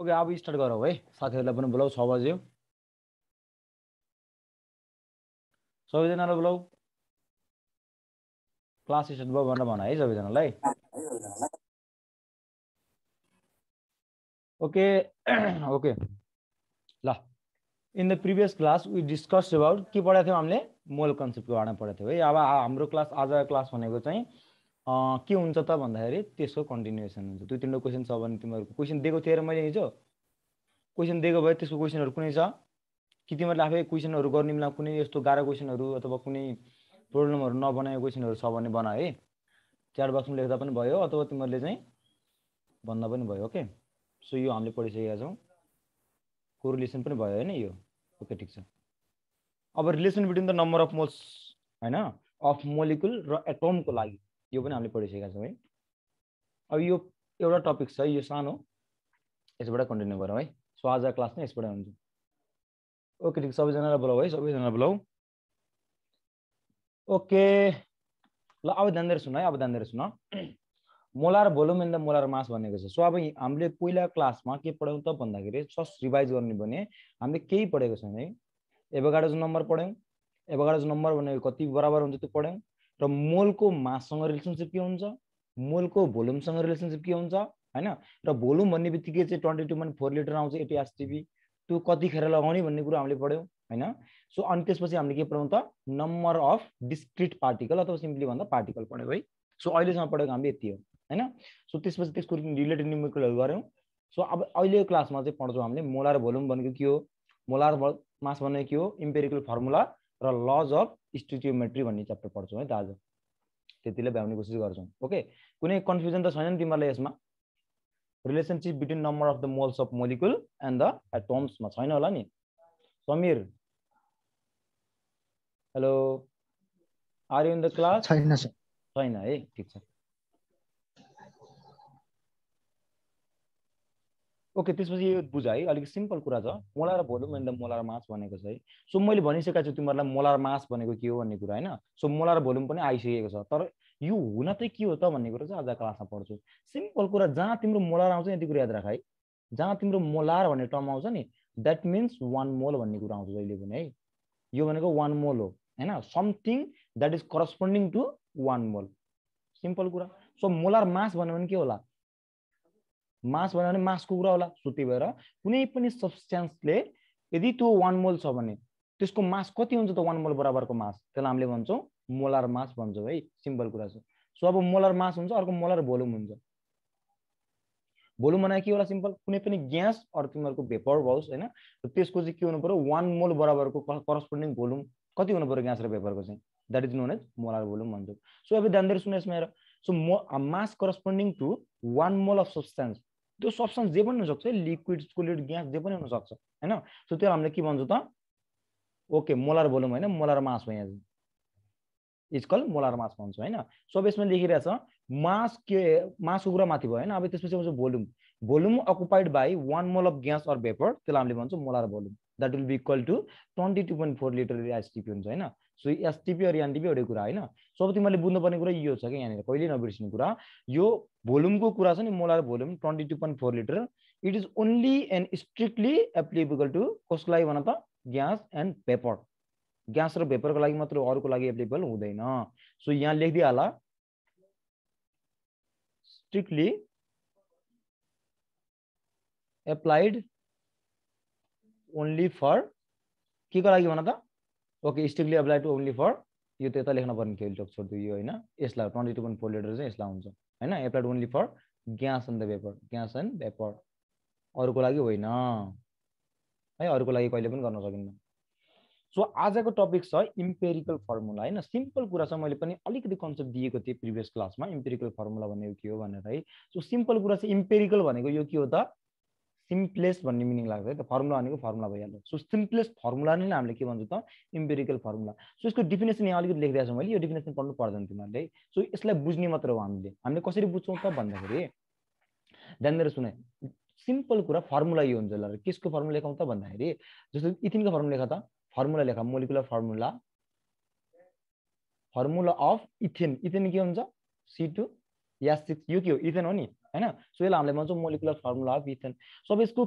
Okay आप start करो भाइ साथीहरुलाई पनि बोलाऊ 6 बजे सबैजनालाई बोलाऊ क्लास स्टार्ट भयो भनेर भन है सबैजनालाई ओके ओके ल in the previous class we discussed about के पढाथ्यौ हामीले मोल कन्सेप्ट को बारेमा पढाथ्यौ है अब हाम्रो क्लास आजको क्लास भनेको चाहिँ के हुन्छ त भन्दाखेरि त्यसको कन्टिन्युएसन हुन्छ दुई तीन क्वेशन छ भने तिमीहरुको क्वेशन दिएको थिए र मैले हिजो क्वेशन दिएको भए त्यसको क्वेशनहरु कुनै छ कि तिमीहरुले आफै क्वेशनहरु गर्ने बेला कुनै यस्तो गाह्रो क्वेशनहरु अथवा कुनै प्रब्लमहरु नबनाएको क्वेशनहरु छ भने बना है च्याट बक्समा लेख्दा पनि भयो अथवा तिमीहरुले चाहिँ भन्दा पनि भयो ओके सो यो हामीले पढिसकेका छौं कोरिलेसन पनि भयो हैन यो ओके ठीक छ अब relation between the number of moles हैन अफ मोलिकुल र एटम को लागि यो पनि हामीले पढिसकेका छौं है अब यो एउटा टपिक छ यो सानो यसबाट कन्टिन्यु गरौँ है सो आजको क्लास नै यसबाट हुन्छ ओके ठीक सबैजनालाई बोलाऊ है सबैजनालाई बोलाऊ ओके ल अब ध्यान दिएर सुन है अब ध्यान दिएर सुन molar volume and the molar mass भनेको छ सो अब हामीले पहिला क्लासमा के पढ्यौं त भन्दाखेरि जस्ट रिभाइज गर्ने भने हामीले केही पढेको छैन है एभोगाड्रो नम्बर पढ्यौं एभोगाड्रो नम्बर भनेको कति बराबर हुन्छ त्यो पढ्यौं र मोलको माससँग रिलेशनशिप के हुन्छ मोलको भोल्युमसँग रिलेशनशिप के हुन्छ हैन र भोल्युम भन्ने बित्तिकै चाहिँ 22.4 लिटर आउँछ एटीएसटीबी त्यो कतिखेर लगाउने भन्ने कुरा हामीले पढ्यौ हैन सो अनि त्यसपछि हामीले के पढ्यौ त नम्बर अफ डिस्क्रिट पार्टिकल अथवा सिम्पली भन्दा पार्टिकल पढ्यौ है सो अहिलेसम्म पढेको हामीले यति हो हैन सो त्यसपछि त्यसको रिलेटेड न्यूमेरिकलहरु गर्यौ सो अब अहिलेको क्लासमा चाहिँ पढ्छौ हामीले मोलर भोल्युम भनेको के हो मोलर मास भनेको के हो एम्पिरिकल फर्मुला र लज अफ स्टोइकियोमेट्री भन्ने च्याप्टर पढ्छौ है त आज त्यतिले भ्याउने कोसिस गर्छौ ओके कुनै कन्फ्युजन त छैन नि तिमीहरुलाई यसमा relationship between number of the moles of molecule and the atoms मा छैन होला नि Samir hello are you in the class छैन सर छैन है ठीक छ ओके त्यसपछि यो बुझ है अलिक सिम्पल कुरा छ molar volume and the molar mass भनेको छ है सो मैले भनिसकेका छु तिमीहरुलाई मोलर मास भनेको के हो भन्ने कुरा हैन सो मोलर भोल्युम पनि आइसकेको छ तर यो हुन चाहिँ के हो त भन्ने कुरा चाहिँ आज क्लासमा पढ्छौ सिम्पल कुरा जहाँ तिम्रो मोलर आउँछ यति कुरा याद राख है जहाँ तिम्रो मोलर भन्ने टर्म आउँछ नि दैट मीन्स 1 मोल भन्ने कुरा आउँछ जहिले पनि है यो भनेको 1 मोल हो हैन something that is corresponding to 1 mole simple कुरा सो मोलर मास भन्ने के होला मास भन्ने मासको कुरा होला सो त्यही भएर कुनै पनि सब्स्टेन्सले यदि त्यो 1 मोल छ भने त्यसको मास कति हुन्छ त 1 मोल बराबरको मास त्यसलाई हामीले भन्छौं मोलर मास भन्छौं है सिम्पल कुरा छ सो अब मोलर मास हुन्छ अर्को मोलर भोल्युम हुन्छ भोल्युम भने के होला सिम्पल कुनै पनि ग्यास अथवा तिम्रो भेपर होस् हैन र त्यसको चाहिँ के हुनु पर्यो 1 मोल बराबरको करस्पोन्डिङ भोल्युम कति हुनु पर्यो ग्यास र भेपरको चाहिँ that is known as molar volume भन्छौं सो अब ध्यान दिएर सुन्नुस् मेरो so mass corresponding to 1 mole of substance त्यो सब्स्टेन्स जे पनि हुन सक्छ लिक्विड सोलिड ग्यास जे पनि हुन सक्छ हैन सो त्यसलाई हामीले के भन्छौं त ओके मोलर भोल्युम हैन मोलर मास हो यहाँ इज कल मोलर मास भन्छौं हैन सो यसमा लेखिरहेछ मास के मासको कुरा माथि भयो हैन अब त्यसपछि आउँछ भोल्युम भोल्युम अकुपाइड बाइ 1 मोल अफ ग्यास अर भेपर त्यसलाई हामीले भन्छौं molar volume that will be equal to 22.4 litre HTP हुन्छ हैन सो एचटीपी र एनटीपी एउटै कुरा हैन सो अब तिमीले बुझ्नु पर्ने कुरा यो छ के यहाँ कहिले नबिर्सिनु कुरा यो भोल्युमको कुरा छ नि molar volume 22.4 litre it is only and strictly applicable to कसलाई भन त ग्यास एन्ड भेपर ग्यास र भेपरको लागि मात्र अरूको लागि एप्लिकेबल हुँदैन सो यहाँ लेख्दिए होला स्ट्रिक्टली एप्लाइड ओन्ली फर के को लागि भन त okay strictly applied only for यो त्यता लेख्न पर्ने थियो टक छोड्दियो यो हैन यसलाई 22.4 लिटर चाहिँ यसलाई हुन्छ हैन applied only for gas and vapour अरूको लागि होइन है अरूको लागि कहिले पनि गर्न सकिन्न सो आजको टपिक छ एम्पिरिकल फर्मुला हैन सिम्पल कुरा छ मैले पनि अलिकति कन्सेप्ट दिएको थिए प्रिभियस क्लासमा एम्पिरिकल फर्मुला भनेको के हो भनेर है सो सिम्पल कुरा चाहिँ एम्पिरिकल भनेको यो के हो त सिम्प्लेस्ट भन्ने मिनिङ लाग्छ है त फर्मुला भनेको फर्मुला भइहाल्यो सो सिम्प्लेस्ट फर्मुला नै हामीले के भन्छौं त एम्पिरिकल फर्मुला सो यसको डेफिनेसन यहाँ अलिकति लेखिरहेछु मैले यो डेफिनेसन पढ्नु पर्दैन तिमीहरुले सो यसलाई बुझ्ने मात्र हो हामीले कसरी बुझ्छौं त भन्दाखेरि ध्यानले सुने सिम्पल कुरा फर्मुला यो हुन्छ ल केसको फर्मुला लेखौं त भन्दाखेरि जस्तो इथिनको फर्मुला लेख त फर्मुला लेख molecular formula formula of ethene ethene के हुन्छ C2 या6 यो के हो इथिन हो नि है ना। सो यसलाई हामीले भन्छौँ molecular formula of ethane. So अब इसको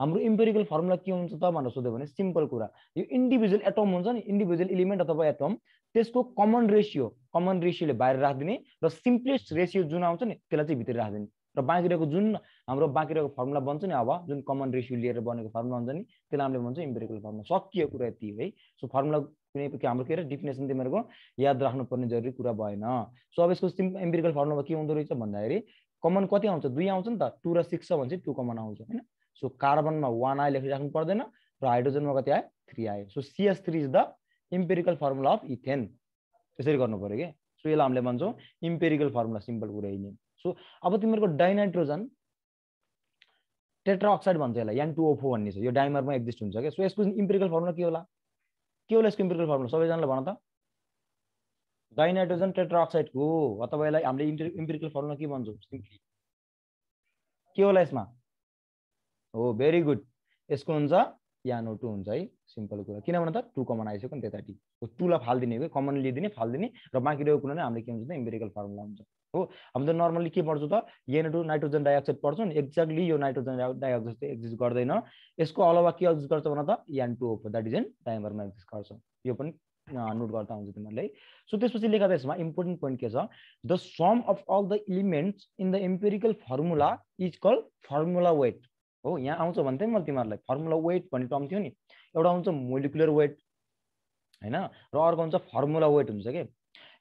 हाम्रो इम्पेरिकल फर्मुला के हुन्छ त भनेर सोध्यो भने सिम्पल कुरा, यो इन्डिभिजुअल एटम हुन्छ नि, इन्डिभिजुअल एलिमेन्ट अथवा एटम, त्यसको कमन रेशियोले बाहिर राख्दिने र सिम्प्लेस्ट रेशियो जुन आउँछ नि त्यसलाई चाहिँ भित्र राख्दिने र बाँकी रहेको जुन हाम्रो बाँकी रहेको फर्मुला बन्छ नि, अब जुन कमन रेशियो लिएर बनेको फर्मुला हुन्छ नि त्यसलाई हामीले भन्छौँ इम्पेरिकल फर्मुला। सकियो कुरा यति है। सो फर्मुला कुनै पनि हाम्रो के अरे डेफिनेसन तिमीहरुको याद राख्नु पर्ने जरुरी कुरा भएन। सो अब यसको इम्पेरिकल फर्मुला के हुँदो रहेछ भन्दाखेरि कमन कति आउँछ, 2 आउँछ नि त, 2 र 6 छ भने चाहिँ 2 कमन आउँछ हैन। सो कार्बन में 1 आए लेखिराख्नु पर्दैन र हाइड्रोजन में कति आए, 3 आए। So CH3 is the empirical formula of ethane, त्यसरी गर्नु पर्यो के। सो यसलाई हामीले भन्छौं इम्पेरिकल फर्मुला, सिम्पल कुरा यही। सो अब तिम्रो डाइनाइट्रोजन टेट्राअक्साइड भन्छ यसलाई, N2O4 भन्ने छ, यो डाइमरमा एक्जिस्ट हुन्छ के। सो यसको इम्पेरिकल फर्मुला के होला यसको इम्पेरिकल फर्मुला सबैजनाले भन त, डाइनाइट्रोजन टेट्राअक्साइड को अथवा यसलाई हामीले इम्पेरिकल फर्मुला के भन्छौं, सिम्पली के होला यसमा, हो भेरी गुड, यसको हुन्छ NO2 हुन्छ है। सिम्पल कुरा, किनभने त 2 कमन आइसक्यो नि त्यताटी, 2 ला फाल्दिने हो, कमन लिदिने फाल्दिने र बाँकी रहेको कुरा नै हामीले के हुन्छ त इम्पेरिकल फर्मुला हुन्छ हो। हामी त नर्मली के पढ्छौँ त NO2 नाइट्रोजन डाइअक्साइड पढ्छौँ नि, एक्ज्याक्टली यो नाइट्रोजन डाइअक्साइड चाहिँ एक्जिस्ट गर्दैन, यसको अलावा के एक्जिस्ट गर्छ भने त N2O4 दैट इज एन डाइमरमा एक्जिस्ट गर्छ। यो पनि नोट गर्दा हुन्छ तिमीहरुलाई। सो त्यसपछि लेख्दा यसमा इम्पोर्टेन्ट पोइन्ट के छ, the sum of all the elements in the empirical formula is called formula weight हो। यहाँ आउँछ भन्थे मैले तिमीहरुलाई फर्मुला वेट भन्ने टर्म थियो नि, एउटा हुन्छ मोलिकुलर वेट हैन र अर्को हुन्छ फर्मुला वेट हुन्छ के।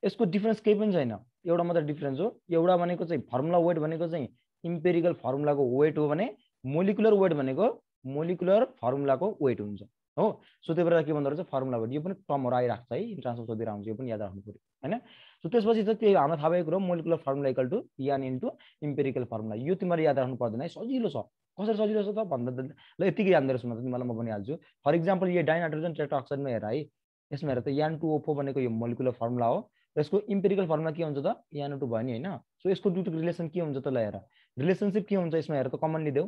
यसको डिफरेन्स केही पनि छैन, एउटा मात्र डिफरेन्स हो, एउटा भनेको चाहिँ फर्मुला वेट भनेको चाहिँ इम्पेरिकल फर्मुलाको वेट हो भने मोलिकुलर वेट भनेको मोलिकुलर फर्मुलाको वेट हुन्छ हो। सो त्यही भएर के भन्दो रहेछ फर्मुला वेट, यो पनि टर्महरु आइराख्छ है, इन्ट्रान्समा सोधेर आउँछ, यो पनि याद राख्नु पर्यो हैन। सो त्यसपछि त त्यही हाम्रो थाहा भएको कुरा molecular formula equal to an into empirical formula, यो तिमीले याद राख्नु पर्दैन है, सजिलो छ। कसरी सजिलो छ त भन्दा ल यतिकै याद गर्नु म तिमीलाई म भनिहाल्छु। फर एक्जाम्पल यो डाइनाइट्रोजन टेट्राअक्साइडमा हेर है, यसमा हेर त N2O4 भनेको यो मोलिकुलर फर्मुला हो र यसको इम्पेरिकल फर्मुला के हुन्छ त NO2 भयो नि हैन। सो यसको दुईको रिलेसन के हुन्छ त, ल हेर रिलेसनशिप के हुन्छ यसमा हेर त, कमन लिदेऊ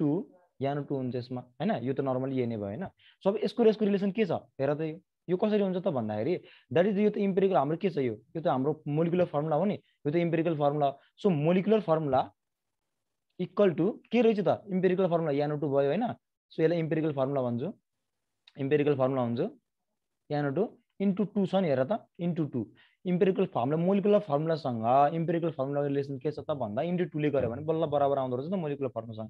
2 NO2 हुन्छ यसमा हैन, यो त नर्मली यही नै भयो हैन। सो अब यसको र यसको रिलेसन के छ हेर त, यो कसरी हुन्छ त भन्दाखेरि दैट इज, यो त इम्पेरिकल हाम्रो के छ, यो त हाम्रो मोलिकुलर फर्मुला हो नि, यो त empirical formula. So molecular formula equal to के रहेछ त, इम्पेरिकल फर्मुला NO2 भयो हैन। सो यसलाई इम्पेरिकल फर्मुला भन्छु NO2 इन्टु 2 छ नि, हेर त इन्टु 2, इम्पेरिकल फर्मुला मोलिकुलर फर्मुलासँग इम्पेरिकल फर्मुलाको रिलेसन के छ त भन्दा इन्टु 2 ले गरे भने बल्ल बराबर आउँदो रहेछ त मोलिकुलर फर्मुलासँग।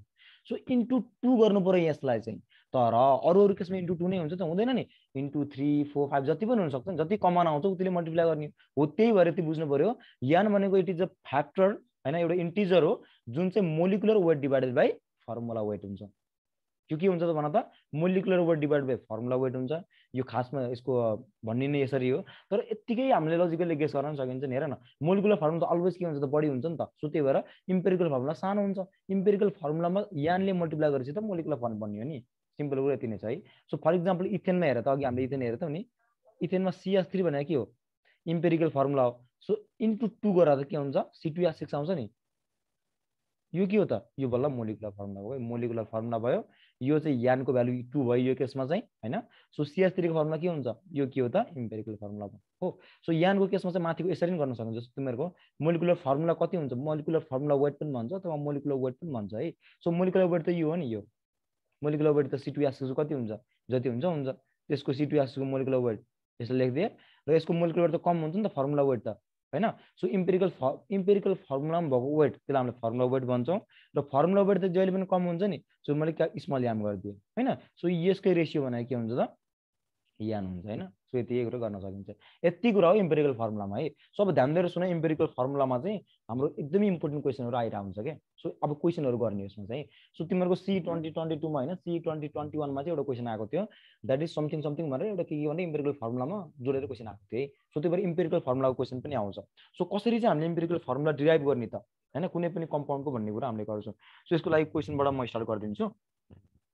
सो इन्टु 2 गर्नु पर्यो यसलाई चाहिँ, तर अरु अरु केसमा इन्टु 2 नै हुन्छ त हुँदैन नि, इन्टु 3 4 5 जति पनि हुन सक्छ नि, जति कमन आउँछ उतिले मल्टिप्लाई गर्ने हो। त्यही भएर ती बुझ्नु पर्यो एन भनेको इट इज अ फ्याक्टर हैन, एउटा इन्टिजर हो जुन चाहिँ molecular weight divided by formula weight हुन्छ। यो के हुन्छ त भन त, molecular weight divide by formula weight हुन्छ, यो खासमा यसको भन्ने नै यसरी हो। तर यतिकै हामीले लजिकली गेस गर्न सकिन्छ नि, हेर न मोलिकुलर फर्मुला त अलवेज के हुन्छ त बढी हुन्छ नि त। सो त्यही भएर इम्पेरिकल फर्मुला सानो हुन्छ, इम्पेरिकल फर्मुलामा एनले मल्टिप्लाई गरेपछि त मोलिकुलर फर्मुला बन्ने हो नि, सिम्पल कुरा यति नै छ है। सो फर एक्जाम्पल इथेनमा हेर त, अघि हामीले इथेन हेरे त नि, इथेनमा CH3 भनेको के हो, इम्पेरिकल फर्मुला हो। सो इन्टु 2 गर्दा त के हुन्छ C2H6 आउँछ नि, यो के हो त, यो बल्ल मोलिकुलर फर्मुला हो, मोलिकुलर फर्मुला भयो। यो चाहिँ एन को भ्यालु 2 भयो यो केसमा चाहिँ हैन। सो CH3 को फर्मुला के हुन्छ, यो के हो त इम्पेरिकल फर्मुला हो। सो एन को केसमा चाहिँ माथिको यसरी नै गर्न सक्नुहुन्छ, जस्तो तिमीहरुको मोलिकुलर फर्मुला कति हुन्छ, मोलिकुलर फर्मुला वेट पनि भन्छ अथवा मोलिकुलर वेट पनि भन्छ है। सो मोलिकुलर वेट त यो हो नि, यो मोलिकुलर वेट त C2H6 को कति हुन्छ, जति हुन्छ त्यसको C2H6 को मोलिकुलर वेट यसले लेख्दिए र यसको मोलिकुलर वेट त कम हुन्छ नि त फर्मुला वेट त हैन। सो इम्पेरिकल फर्मुलामा भएको वेट त्यसलाई हामीले फर्मुला वेट भन्छौँ र फर्मुला वेट त जहिले पनि कम हुन्छ नि। सो मैले स्मल एम गरिदिएँ हैन। सो यसकै रेसियो भनेको के हुन्छ त एन हुन्छ हैन। सो यति कुरा गर्न सकिन्छ, यति कुरा हो इम्पेरिकल फर्मुलामा है। सो अब ध्यान दिएर सुन, इम्पेरिकल फर्मुलामा चाहिँ हाम्रो एकदमै इम्पोर्टेन्ट क्वेसनहरू आइरहेको हुन्छ क्या। सो अब क्वेसनहरू गर्ने यसमा चाहिँ। सो तिमीहरूको C2022 होइन C2021 चाहिँ एउटा क्वेसन आएको थियो, द्याट इज समथिङ भनेर एउटा के भने इम्पेरिकल फर्मुलामा जोडेर क्वेसन आएको थियो है। सो त्यही भएर इम्पेरिकल फर्मुलाको क्वेसन पनि आउँछ। सो कसरी चाहिँ हामीले इम्पेरिकल फर्मुला डिराइभ गर्ने त हैन, कुनै पनि कम्पाउन्डको भन्ने कुरा हामीले गर्छौँ। सो यसको लागि क्वेसनबाट म स्टार्ट गरिदिन्छु,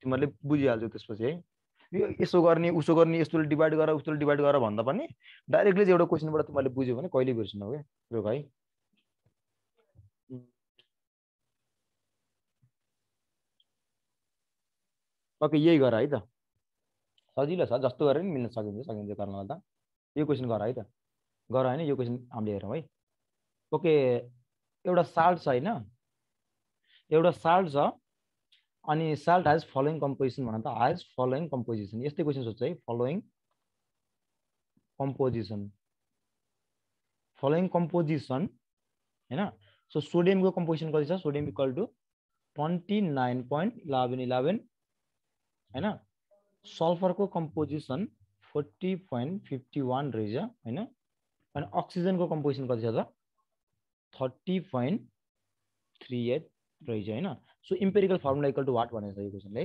तिमीहरूले बुझिहाल्छौ त्यसपछि है। यो यसो गर्ने उसो गर्ने, यसले डिवाइड गर उसले डिवाइड गर भन्दा पनि डाइरेक्टली एउटा क्वेसनबाट तिमीहरूले बुझ्यौ भने कहिले बिर्सनु हो क्या भाइ। ओके यही गर है त, सजिलो छ, जस्तो गरे पनि मिल्न सकिन्छ गर्नलाई त। यो क्वेसन गर है त, गर होइन, यो क्वेसन हामीले हेरौँ है। ओके एउटा साल्ट छ होइन, एउटा साल्ट छ अनि साल्ट हैज फलोइङ कम्पोजिसन भन्दा त हैज फलोइङ कम्पोजिसन यस्तै क्वेशन सोध्छ है फलोइङ कम्पोजिसन हैन सो सोडियम को कम्पोजिसन कति छ सोडियम इक्वल टु 29.1111 हैन सल्फर को कम्पोजिसन 40.51 रहेछ हैन अनि अक्सिजन को कम्पोजिसन कति छ त 30.38 रहेछ हैन so empirical formula equal to what भनेछ यो क्वेशनले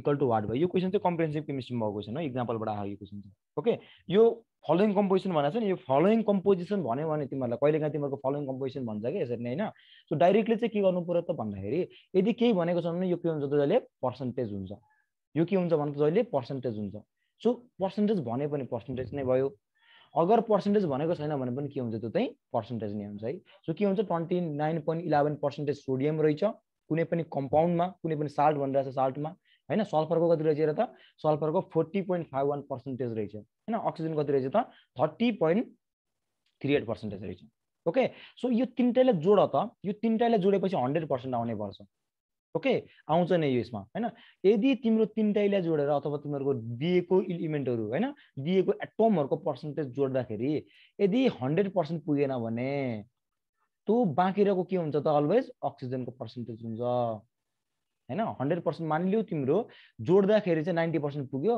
इक्वल टु व्हाट भयो यो क्वेशन चाहिँ कम्प्रिहेन्सिभ केमिस्ट्रीमा भएको क्वेशन हो एक्जाम्पलबाट आएको क्वेशन छ ओके यो फलोइङ कम्पोजिसन भनेछ नि यो फलोइङ कम्पोजिसन भन्यो भने तिमीहरुलाई कहिलेकाहीँ तिम्रो फलोइङ कम्पोजिसन भन्छ के यसरी नै हैन सो डाइरेक्टली चाहिँ के गर्नु पर्यो त भन्दाखेरि यदि केही भनेको छ भने यो के हुन्छ त जहिले पर्सेन्टेज हुन्छ यो के हुन्छ भने त जहिले पर्सेन्टेज हुन्छ सो पर्सेन्टेज भने पनि पर्सेन्टेज नै भयो अगर पर्सेन्टेज भनेको छैन भने पनि के हुन्छ त्यो चाहिँ पर्सेन्टेज नै हुन्छ है सो के हुन्छ 29.11% सोडियम रहेछ कुनै पनि कम्पाउन्डमा कुनै पनि साल्ट भनिरहेछ साल्टमा हैन सल्फरको कति रहेछ र त सल्फरको 40.51% रहेछ हैन अक्सिजन कति रहेछ त 30.38% रहेछ ओके सो यो तीनटाले जोड त यो तीनटाले जोडेपछि 100% आउने पर्छ ओके आउँछ नि यो यसमा हैन यदि तिम्रो तीनटाले जोडेर अथवा तिम्रो दिएको एलिमेन्टहरु हैन दिएको एटमहरुको पर्सेन्टेज जोड्दाखेरि यदि 100% पुगेन भने त्यो बाँकी रहेको के हुन्छ त अलवेज अक्सिजनको पर्सेन्टेज हुन्छ हैन 100% मान लियो तिम्रो जोड्दाखेरि चाहिँ 90% पुग्यो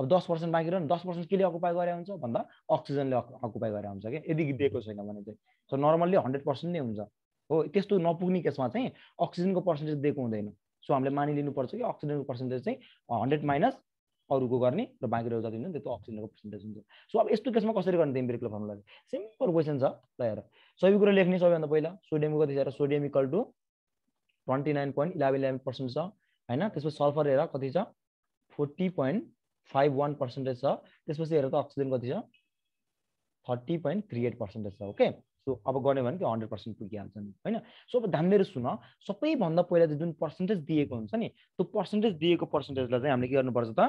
अब 10% बाँकी रह्यो 10% केले अकुपाई गरे हुन्छ भन्दा अक्सिजनले अकुपाई गरे हुन्छ के यदि दिएको छैन भने चाहिँ सो नर्मल्ली 100% नै हुन्छ हो त्यस्तो नपुग्ने केसमा चाहिँ अक्सिजनको पर्सेन्टेज दिएको हुँदैन सो हामीले मानिलिनु पर्छ कि अक्सिजनको पर्सेन्टेज चाहिँ 100 माइनस अरुको गर्ने र बाँकी रहेको जति हुन्छ त्यो अक्सिजनको पर्सेन्टेज हुन्छ सो अब यस्तो केसमा कसरी गर्ने एम्पिरिकल फर्मुला सिम्पल क्वेशन छ ल हेर सबै कुरा लेख्ने सबैभन्दा पहिला सोडियमको कति छ र सोडियम इक्वल टु 29.11% छ हैन त्यसपछि सल्फर हेर कति छ 40.51% छ त्यसपछि हेर त अक्सिजन कति छ 30.38% छ ओके सो अब गर्ने भने त्यो 100% पुगिहाल्छ नि हैन सो अब ध्यानले सुन सबैभन्दा पहिला चाहिँ जुन पर्सेन्टेज दिएको हुन्छ नि त्यो पर्सेन्टेजलाई चाहिँ हामीले के गर्नुपर्छ त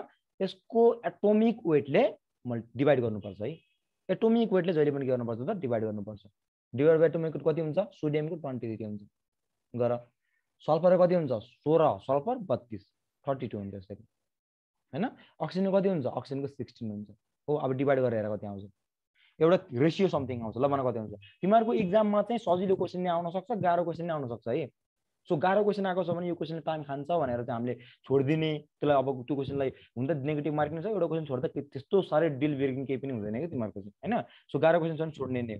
यसको एटोमिक वेटले डिवाइड गर्नुपर्छ है एटोमिक वेटले जहिले पनि के गर्नुपर्छ त डिवाइड गर्नुपर्छ डिवाइड बाइ एटोमिक वेट कति हुन्छ सोडियमको 23 हुन्छ गर सल्फरको कति हुन्छ 16 सल्फर 32 32 हुन्छ यसरी हैन अक्सिजनको कति हुन्छ अक्सिजनको 16 हुन्छ हो अब डिवाइड गरेर हेर कति आउँछ एउटा रेशियो समथिङ आउँछ ल भने कति हुन्छ तिमीहरुको एग्जाममा चाहिँ सजिलो क्वेशन नै आउन सक्छ गाह्रो क्वेशन नै आउन सक्छ है सो गाह्रो क्वेशन आको छ भने यो क्वेशनले टाइम खान्छ भनेर चाहिँ हामीले छोड्दिने त्यसलाई अब त्यो क्वेशनलाई हुन्छ नेगेटिभ मार्किङ छ एउटा क्वेशन छोड्दा त्यस्तो सारे डिल बिर्किङ केही पनि हुँदैन के तिमीहरुको चाहिँ हैन सो गाह्रो क्वेशन छ भने छोड्ने नै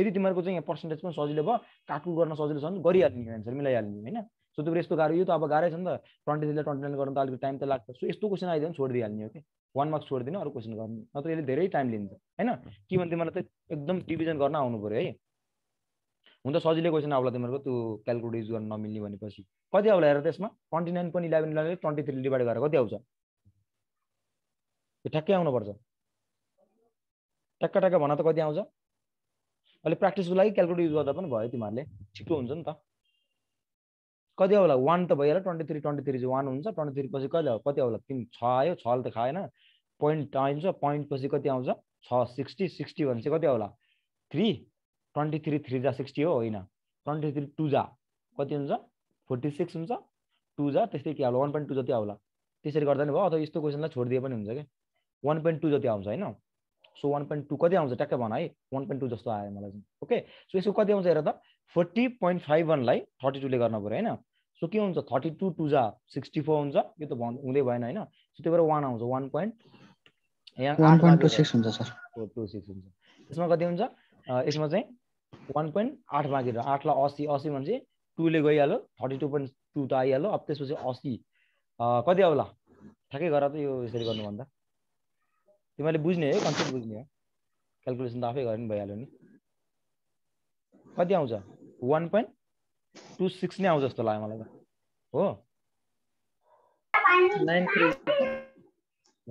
यदि तिमीहरुको चाहिँ यहाँ पर्सेन्टेज पनि सजिलो भयो काटकुट गर्न सजिलो छ भने गरिहाल्ने आन्सर मिलाइहाल्ने हैन सो त्यो यस्तो गाह्रो यो त अब गाह्रै छ नि त 20 ले 29 गर्न त अलिक टाइम त लाग्छ सो यस्तो क्वेशन आइदियो भने छोडिदिहाल्ने हो के वन मार्क्स छोड्दिनु अरु क्वेशन गर्ने नत्र यसले धेरै टाइम लिन्छ हैन के भन्थे मलाई त एकदम डिभिजन गर्न आउनु पर्यो है हुन्छ सजिलै क्वेशन आउला तिम्रो त्यो क्याल्कुलेटर युज गर्न नमिल्ने भनेपछि कति आउला हेर त्यसमा 29.11 ले 23 ले डिवाइड गरेर कति आउँछ यो ठ्याक्कै आउनु पर्छ टक्क टक्क भन त कति आउँछ अलि प्र्याक्टिसको लागि क्याल्कुलेटर युज गर्दा पनि भयो तिमीहरुले छिटो हुन्छ नि त कति आउला 1 त भइहाल्यो 23 चाहिँ 1 हुन्छ 23 पछि कति आउला 3 6 आयो 6 ले त खाएन पॉइंट आइन्छ पॉइंट पछि कति आउँछ 660 60 भन्छ कति आउला 3 23 3 जा 60 हो हैन 23 2 जा कति हुन्छ 46 हुन्छ 2 जा त्यसै के आउला 1.2 जति आउला त्यसरी गर्दा नि भयो अथवा यस्तो क्वेशनलाई छोड दिए पनि हुन्छ के 1.2 जति आउँछ हैन सो 1.2 कति आउँछ टक्क भन है 1.2 जस्तो आयो मलाई चाहिँ ओके सो यसको कति आउँछ हेर त 40.51 लाई 32 ले गर्न पर्यो हैन सो के हुन्छ 32 2 जा 64 हुन्छ यो त हुँदै भएन हैन सो त्यही भएर 1 आउँछ 1. 1.26 हुन्छ सर 26 हुन्छ यसमा कति हुन्छ यसमा चाहिँ 1.8 बाँकी रह्यो 8 ला 80 80 भन्छ 2 ले गइहाल्यो 32.2 त आइहाल्यो अब त्यसपछि 80 कति आउला ठ्याक्कै गर त यो यसरी गर्नु भन्दा तिमीले बुझ्ने है कन्सेप्ट बुझ्ने हो क्याल्कुलेसन त आफै गर्ने भइहाल्यो नि कति आउँछ 1.26 नै आउँछ जस्तो लाग्यो मलाई त हो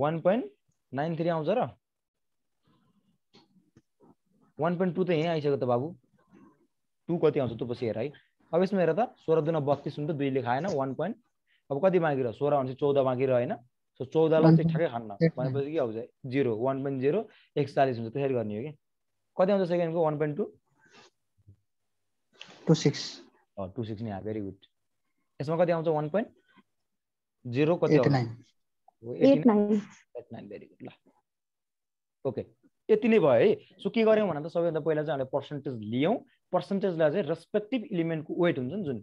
1.93 आउँछ र 1.2 त यहाँ आइसक्यो त बाबु 2 कति आउँछ त्यो पछि हेर है अब यसमा हेर त 16 दुना 32 हुन्छ 2 ले खाएन 1. अब कति बाँकी रह्यो 16 हुन्छ 14 बाँकी रह्यो हैन सो 14 लाई चाहिँ ठ्याक्कै खान्न भनेपछि के आउँछ 0 1.0 41 हुन्छ त्यसरी गर्ने हो के kothe hondo second ko 1.2 26 oh 26 nahi very good isme kothe hondo 1.0 kothe 89 very good la okay यति नै भयो है सो के गर्यौ भने त सबैभन्दा पहिला चाहिँ हामीले परसेन्टेज लियौ परसेन्टेज ला चाहिँ रेस्पेक्टिभ एलिमेन्ट को वेट हुन्छ नि जुन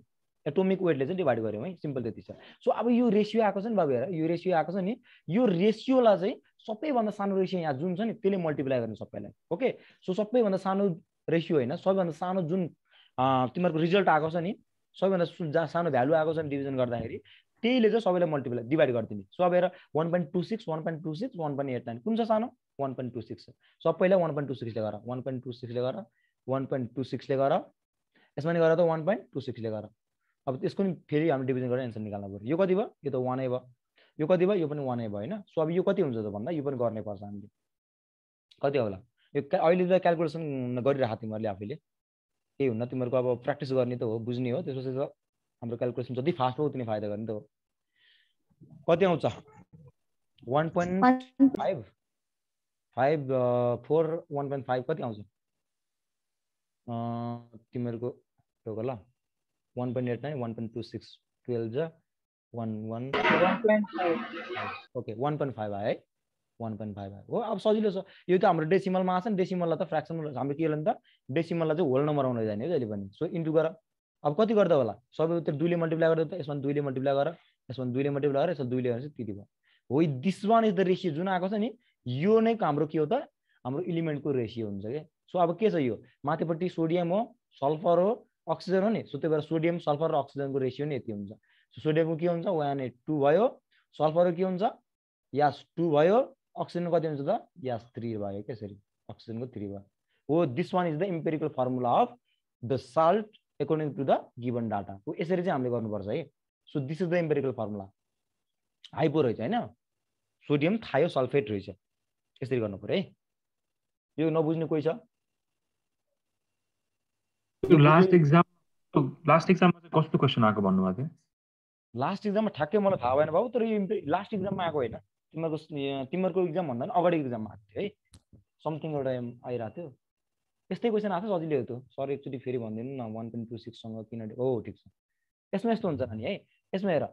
एटोमिक वेट ले चाहिँ डिवाइड गर्यौ है सिम्पल त्यति छ सो अब यो रेशियो आको छ नि बाबु हेर यो रेशियो आको छ नि यो रेशियो ला चाहिँ सबैभन्दा सानो रेशियो यहाँ जुन छ नि त्यसले मल्टिप्लाई गर्नु सबैलाई ओके सो सबैभन्दा सानो रेशियो हैन सबैभन्दा सानो जुन तिम्रो रिजल्ट आको छ नि सबैभन्दा सानो भ्यालु आको छ नि डिभिजन गर्दाखेरि त्यसले चाहिँ सबैलाई मल्टिप्लाई डिवाइड गर्दिने सो अब हेर 1.26 1.26 1.89 कुन छ सानो 1.26 सब पहिला 1.26 ले गर 1.26 ले गर 1.26 ले गर यसमा नि गर त 1.26 ले गर अब त्यसको नि फेरि हामी डिभिजन गरेर आन्सर निकाल्नु पर्यो यो कति भयो यो त 1 ए भयो यो कति भयो यो पनि 1 ए भयो हैन सो अब यो कति हुन्छ त भन्दा यो पनि गर्ने पर्छ हामीले कति होला यो अहिले त क्याल्कुलेसन गरिराख तिमीहरुले आफैले के हुन तिमीहरुको अब प्र्याक्टिस गर्ने त हो बुझ्ने हो त्यसपछि त हाम्रो क्याल्कुलेसन जति फास्ट हो उति नै फाइदा गर्ने त हो कति आउँछ 1.5 5 4 1.5 कति आउँछ तिमीहरुको त्यो होला 1.89 1.26 12 जा 1.5 ओके 1.5 आयो है 1.5 आयो हो अब सजिलो छ यो त हाम्रो डेसिमलमा आछ नि डेसिमललाई त फ्र्याक्सनल हाम्रो के होला नि त डेसिमललाई चाहिँ होल नम्बर आउन जाने हो जहिले पनि सो इन्टु गर अब कति गर्दा होला सबै त 2 ले मल्टिप्लाई गर्दा त यसमा 2 ले मल्टिप्लाई गर यसमा 2 ले मल्टिप्लाई गर यसमा 2 ले भनेपछि त्यति भयो हो this one is the ratio जुन आको छ नि यो नै हाम्रो के हो त हाम्रो एलिमेन्ट को रेशियो हुन्छ के सो अब के छ यो माथिपट्टि सोडियम हो सल्फर हो अक्सिजन हो नि सो त्यही भएर सोडियम सल्फर र अक्सिजन को रेशियो नि यति हुन्छ सो सोडियम को के हुन्छ 1.2 भयो सल्फर को के हुन्छ यास 2 भयो अक्सिजन को कति हुन्छ त यास 3 भयो त्यसरी अक्सिजन को 3 भयो हो this one is the empirical formula of the salt according to the given data हो यसरी चाहिँ हामीले गर्नुपर्छ है so this is the empirical formula hypo रहेछ हैन सोडियम थायोसल्फेट रहेछ यसरी गर्नु पर्यो है यो नबुझ्ने कोही छ यो लास्ट एग्जाममा चाहिँ कस्तो क्वेशन आको भन्नु भएको थियो लास्ट एग्जाममा ठ्याक्कै मलाई थाहा भएन बाबु तर यो लास्ट एग्जाममा आको हैन तिम्रो एग्जाम भन्दा नि अगाडि एग्जाममा आएको थियो है समथिङ एउटा आइरा थियो त्यस्तै क्वेशन आथ्यो सजिलै हो त्यो सर एकचोटी फेरि भन्दिनु न 1.26 सँग किन हो ठीक छ यसमा यस्तो हुन्छ नि है यसमा हेर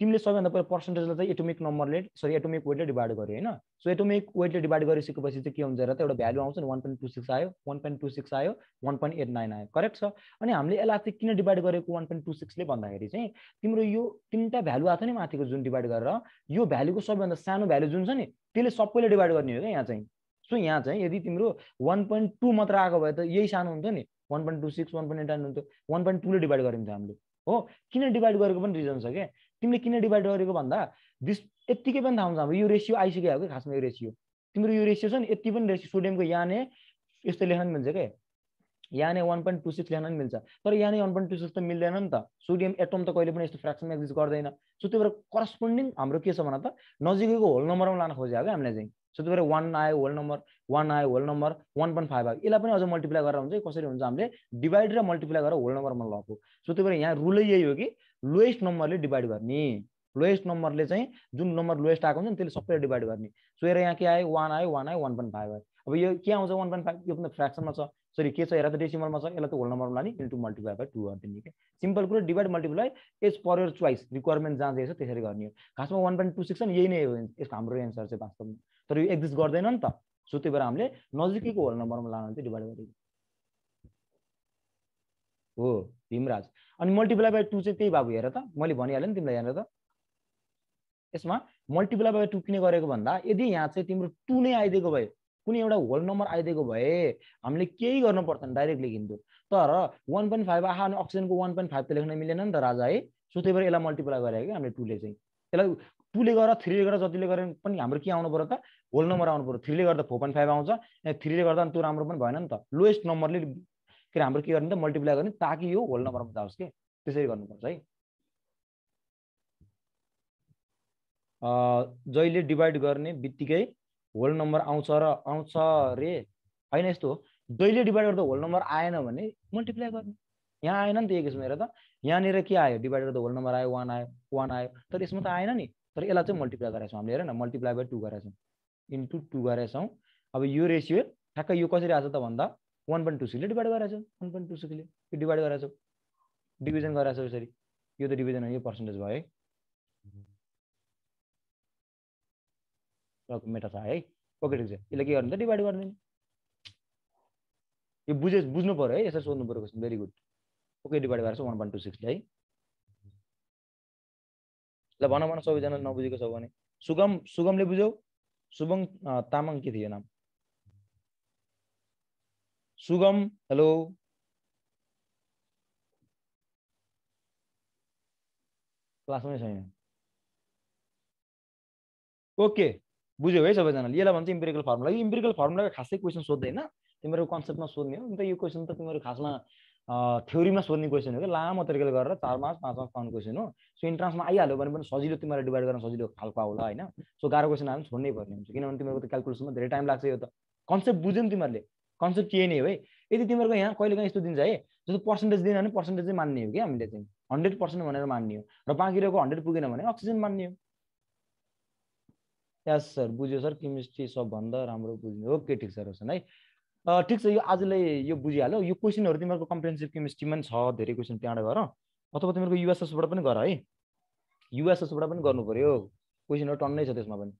तिमीले सबैभन्दा पहिला परसेन्टेजलाई चाहिँ एटोमिक नम्बरले सरी एटोमिक वेटले डिवाइड गर्यो हैन सो एटोमिक वेटले डिवाइड गरिसकेपछि चाहिँ के हुन्छ र त एउटा भ्यालु आउँछ नि 1.26 आयो 1.26 आयो 1.89 आयो करेक्ट छ अनि हामीले यसलाई चाहिँ किन डिवाइड गरेको 1.26 ले भन्दाखेरि चाहिँ तिम्रो यो तीनटा भ्यालु आथ्यो नि माथिको जुन डिवाइड गरेर यो भ्यालुको सबैभन्दा सानो भ्यालु जुन छ नि त्यसले सबैले डिवाइड गर्ने हो के यहाँ चाहिँ सो यहाँ चाहिँ यदि तिम्रो 1.2 मात्र आको भए त यही सानो हुन्छ नि 1.26 1.89 हुन्थ्यो 1.2 ले डिवाइड गरिन्छ हामीले हो किन डिवाइड गरेको पनि रिजन छ के तिमीले किन डिवाइड गरेको भन्दा दिस यतिकै पनि थाहा हुन्छ हाम्रो यो रेशियो आइसक्यो हो के खासमा यो रेशियो तिम्रो यो रेशियो छ नि यति पनि रेशियो सोडियमको याने यस्तो लेख्न नि मिल्छ के याने 1.26 लेख्न नि मिल्छ तर याने 1.26 त मिल्दैन नि त सोडियम एटम त कहिले पनि यस्तो फ्र्याक्सनमा एक्जिस्ट गर्दैन सो त्यो भएर कोरस्पोन्डिङ हाम्रो के छ भने त नजिकैको होल नम्बरमा लान खोज्या हो के हामीले चाहिँ सो त्यो भएर 1 आयो होल नम्बर 1 आयो होल नम्बर 1.5 आयो यसलाई पनि अझ मल्टिप्लाई गरेर हुन्छ कसरी हुन्छ हामीले डिवाइड र मल्टिप्लाई गरेर होल नम्बरमा लग्यो सो त्यो भएर यहाँ रुल यही हो कि लोएस्ट नम्बरले डिवाइड गर्ने लोएस्ट नम्बरले चाहिँ जुन नम्बर लोएस्ट आको हुन्छ नि त्यसले सबैले डिवाइड गर्ने सो हेर यहाँ के आयो 1 आयो 1 आयो 1.5 आयो अब यो के आउँछ 1.5 यो पनि फ्र्याक्सनमा छ सरी के छ हेर त डेसिमलमा छ यसलाई त होल नम्बरमा लानी इन्टु मल्टिप्लाई बाइ 2 गर्दिने के सिम्पल कुरा divide multiply as per your choice requirement जहाँ देख्छ त्यसरी गर्ने हो खासमा 1.26 छ नि यही नै हो यसको हाम्रो आन्सर चाहिँ वास्तवमा तर यो एक्जिस्ट गर्दैन नि त सो त्यही भएर हामीले नजिकैको होल नम्बरमा लान चाहिँ डिवाइड गरेको हो भीमराज अनि मल्टिप्लाई बाइ 2 चाहिँ त्यही बाबु हेर त मैले भनिहाले नि तिमीलाई हेर त यसमा मल्टिप्लाई बाइ 2 किन गरेको भन्दा यदि यहाँ चाहिँ तिम्रो 2 नै आइदिएको भए कुनै एउटा होल नम्बर आइदिएको भए हामीले केही गर्न पर्दैन डाइरेक्टली किन्थ्यो तर 1.5 आहा अनि अक्सिजनको 1.5 त लेख्न मिलेन नि त राजा है सो त्यही भएर यसलाई मल्टिप्लाई गरे के हामीले 2 ले चाहिँ त्यसलाई 2 ले गरेर 3 ले गरेर जतिले गरे पनि हाम्रो के आउनु पर्यो त होल नम्बर आउनु पर्यो 3 ले गर्दा 4.5 आउँछ 3 ले गर्दा त्यो राम्रो पनि भएन नि त लोएस्ट नम्बरले के हाम्रो के गर्ने त मल्टिप्लाई गर्ने ताकि यो होल नम्बरमा जाओस् के त्यसरी गर्नुपर्छ है जहिले डिवाइड गर्ने बित्तिकै होल नम्बर आउँछ रे हैन यस्तो हो जहिले डिवाइड गर्दा होल नम्बर आएन भने मल्टिप्लाई गर्ने यहाँ आएन नि त एक किसिम हेर त यहाँनिर के आयो डिवाइड गर्दा होल नम्बर आयो 1 आयो 1 आयो तर यसमा त आएन नि तर यसलाई चाहिँ मल्टिप्लाई गरेछौँ हामीले हेर न मल्टिप्लाई बाइ 2 गरेछौँ इन्टु 2 गरेछौँ अब यो रेशियो ठ्याक्कै यो कसरी आछ त भन्दा 1.2 डिवाइड करायचं 1.2 शिकले की डिवाइड करायचं डिव्हिजन करायचं सॉरी यो द डिव्हिजन आहे परसेंटेज बाय डॉक्युमेंटस आहे ओके ठीक छ इले के गर्नु त डिवाइड गर्दिन यो बुझ्नु पर्यो है यसरी सोध्नु पर्यो question very good okay divide गर्छ 1.26 ले है ल भन भन सबै जना नबुझेको छ भने सुगमले बुझौ सुबङ तामाङ के थियो नाम सुगम हेलो क्लासमै छैन ओके बुझ्यो है सबैजनाले यसलाई भन्छ इम्पेरिकल फर्मुला खासै क्वेशन सोध्दैन तिम्रो कन्सेप्टमा सोध्ने हो नि त यो क्वेशन त तिम्रो खासमा थ्योरीमा सोध्ने क्वेशन हो के लामो तरिकाले गरेर 4 मार्क्स 5 मार्क्स पाउने क्वेशन हो सो इन्ट्रान्समा आइहाल्यो भने पनि सजिलो तिम्रो डिवाइड गर्न सजिलो खालको होला हैन सो गाह्रो क्वेशन हामी छोड्नै पर्ने हुन्छ किनभने तिम्रो त क्याल्कुलेसनमा धेरै टाइम लाग्छ यो त कन्सेप्ट बुझ्यौ नि तिमीहरुले कन्सेप्ट के नै हो है यदि तिम्रो यहाँ कहिलेकाहीँ यस्तो दिन्छ है जस्तो पर्सेन्टेज दिने भने पर्सेन्टेज चाहिँ मान्ने हो के हामीले चाहिँ 100% भनेर मान्ने हो र बाँकी रहेको 100 पुगेन भने अक्सिजन मान्ने हो यस सर बुझ्यो सर केमिस्ट्री सबभन्दा राम्रो बुझ्यो ओके ठीक सर होसन है ठीक छ यो आजलाई यो बुझिहालो यो क्वेशनहरु तिम्रो कम्प्रिहेन्सिभ केमिस्ट्रीमा छ धेरै क्वेशन त्यहाँबाट गर अथवा तिम्रो यूएसएस बाट पनि गर है यूएसएस बाट पनि गर्नु पर्यो क्वेशनहरु टन्नै छ त्यसमा पनि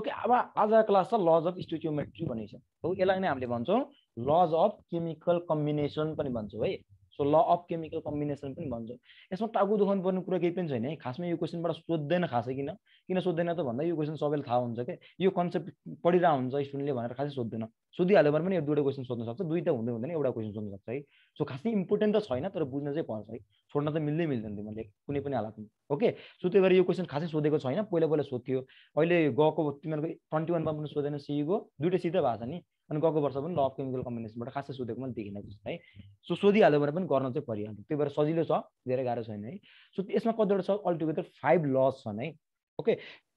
ओके अब आजको क्लास छ लज अफ स्टोइकियोमेट्री भन्ने छ सो यसलाई नै हामीले भन्छौं लज अफ केमिकल कम्बिनेसन पनि भन्छौं है so law of chemical combination पनि भन्छौं यसमा टाउको दुखाउनु पर्ने कुरा केही पनि छैन है खासमा यो क्वेशनबाट सोध्दैन खासै किन सोध्दैन त भन्दा यो क्वेशन सबैले थाहा हुन्छ के यो कन्सेप्ट पढिरा हुन्छ स्टुडेन्टले भनेर खासै सोध्दैन सोधिहाल्यो भने पनि यो दुईटा क्वेशन सोध्न सक्छ दुईटा हुँदै हुँदैन एउटा क्वेशन सोध्न सक्छ है सो खासै इम्पोर्टेन्ट त छैन तर बुझ्न चाहिँ पर्छ है छोड्न त मिल्दैन तिमीले कुनै पनि हालतमा ओके सो त्यो गरी यो क्वेशन खासै सोधेको छैन पहिला सोध्थ्यो अहिले गको तिमीहरुको 21 मा पनि सोधेन सी को दुईटै सिधै भाषा नि अनि गको वर्ष पनि ल अफ केमिकल कम्बिनेसनबाट खासै सोधेको मैले देखिन बुझ्न है सो सोधिहाल्यो भने पनि गर्न चाहिँ परिहाल्यो त्यो भएर सजिलो छ धेरै गाह्रो छैन है सो यसमा कतिवटा छ अल टुगेदर 5 लज छन् है ओके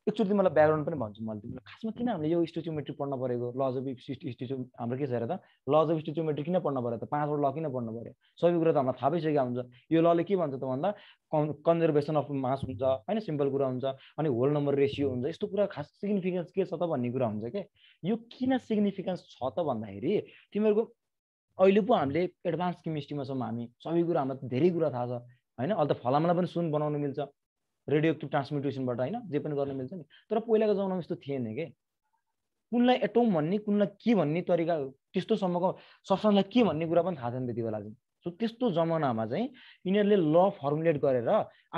एकचोटी तिमीलाई ब्याकग्राउन्ड पनि भन्छु मैले तिमीलाई खासमा किन हामीले यो स्टोइकियोमेट्री पढ्न परेको लज अफ स्टोइकियोमेट्री हाम्रो के छ हेर त लज अफ स्टोइकियोमेट्री किन पढ्न पर्यो त पाँचवटा ल किन पढ्न पर्यो सबै कुरा त हामीलाई थाहा भइसक्यो हुन्छ यो लले के भन्छ त भन्दा कन्जर्भेसन अफ मास हुन्छ हैन सिम्पल कुरा हुन्छ अनि होल नम्बर रेशियो हुन्छ यस्तो कुरा खास सिग्निफिकेन्स के छ त भन्ने कुरा हुन्छ के यो किन सिग्निफिकेन्स छ त भन्दाखेरि तिमीहरुको अहिले पो हामीले एडभान्स केमिस्ट्रीमा छौं हामी सबै कुरा हामीलाई धेरै कुरा थाहा छ हैन अल त फलामला पनि सुन बनाउन मिल्छ रेडियोएक्टिभ ट्रान्सम्युटेसनबाट हैन जे पनि गर्न मिल्छ नि तर पहिलाको जमानामा यस्तो थिएन के कुनलाई एटम भन्ने कुनलाई के भन्ने तरिका त्यस्तो सम्मको सब्सटेन्सलाई के भन्ने कुरा पनि थाहा छैन त्यतिबेला चाहिँ सो त्यस्तो जमानामा चाहिँ यिनीहरुले ल फर्मुलेट गरेर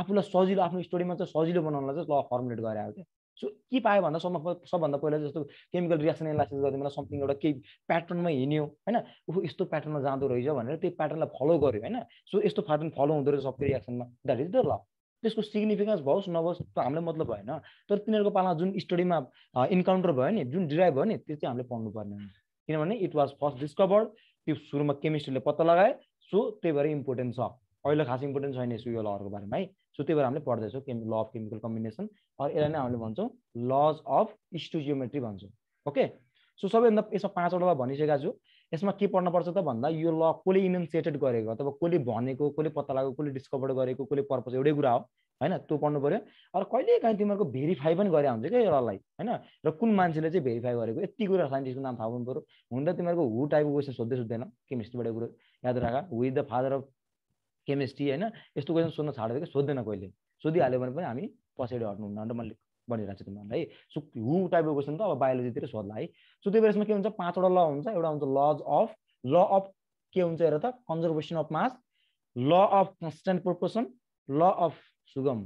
आफुलाई सजिलो आफ्नो स्टडीमा चाहिँ सजिलो बनाउनलाई चाहिँ ल फर्मुलेट गरे हो के सो के पायो भन्दा सबभन्दा पहिला जस्तो केमिकल रिएक्सन एनालाइसिस गर्दा मलाई समथिङ एउटा केही प्याटर्नमा हिँड्यो हैन उ यस्तो प्याटर्नमा जाँदो रहेछ भनेर त्यो प्याटर्नलाई फलो गर्यो हैन सो यस्तो प्याटर्न फलो हुँदो रहेछ सबको रिएक्सनमा द्याट इज द ल त्यसको सिग्निफिकेन्स भोस् नभोस् त हामीलाई मतलब भएन तर तिनीहरुको पाला जुन स्टडीमा इन्काउन्टर भयो नि जुन डिराइभ भयो नि त्यो चाहिँ हामीले पढ्नु पर्ने हुन्छ किनभने इट वाज फर्स्ट डिस्कभर्ड त्यो सुरुमा केमिस्ट्रीले पत्ता लगाए सो त्यही भएर इम्पोर्टेन्ट छ अहिले खास इम्पोर्टेन्ट छैन यो लहरको बारेमा है सो त्यही भएर हामीले पढ्दै छौं ल अफ केमिकल कम्बिनेसन र यसलाई नै हामीले भन्छौं लज अफ स्टोइकियोमेट्री भन्छौं ओके सो सबैभन्दा यसमा पाँचवटा भनिसकेको छु यसमा के पढ्न पर्छ त भन्दा यो ल कोले इनन्सेटेड गरेको अथवा कोले भनेको कोले पत्ता लगाएको कोले डिस्कभर गरेको कोले पर्पज एउटै कुरा हो हैन त्यो पढ्नु पर्यो र कहिलेकाहीँ तिमीहरुको भेरिफाई पनि गरे हुन्छ के यसलाई हैन र कुन मान्छेले चाहिँ भेरिफाई गरेको यति कुरा साइन्टिस्टको नाम थाहा हुनु पर्यो हुन त तिमीहरुको हु टाइपको क्वेशन सोध्दैन केमिस्ट्रीबाट कुरा याद राख who is the father of chemistry हैन यस्तो क्वेशन सोध्न छाडेको सोध्दैन कहिले सोधिहाल्यो भने पनि हामी पछाडी हट्नुहुन्न भनेर मैले भनिरहेको छु तिमीहरुलाई है सो हु टाइपको क्वेशन त अब बायोलोजीतिर सोध्ला है सो त्यही भएर यसमा के हुन्छ पाँचवटा ल हुन्छ एउटा हुन्छ ल अफ के हुन्छ हेर त conservation of mass law of constant proportion law of सुगम